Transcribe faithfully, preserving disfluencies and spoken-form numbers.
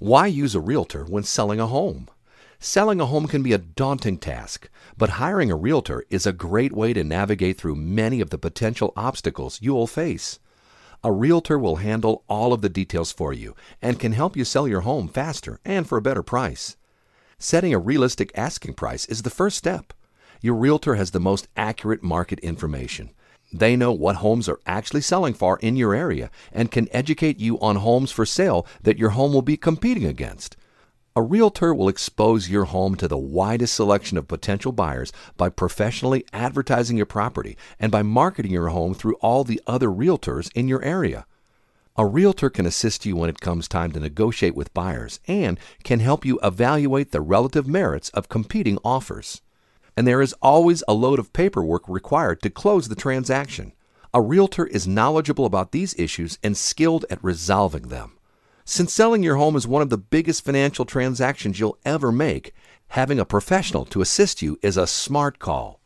Why use a realtor when selling a home? Selling a home can be a daunting task, but hiring a realtor is a great way to navigate through many of the potential obstacles you will face. A realtor will handle all of the details for you and can help you sell your home faster and for a better price. Setting a realistic asking price is the first step. Your realtor has the most accurate market information. They know what homes are actually selling for in your area and can educate you on homes for sale that your home will be competing against. A realtor will expose your home to the widest selection of potential buyers by professionally advertising your property and by marketing your home through all the other realtors in your area. A realtor can assist you when it comes time to negotiate with buyers and can help you evaluate the relative merits of competing offers. And there is always a load of paperwork required to close the transaction. A realtor is knowledgeable about these issues and skilled at resolving them. Since selling your home is one of the biggest financial transactions you'll ever make, having a professional to assist you is a smart call.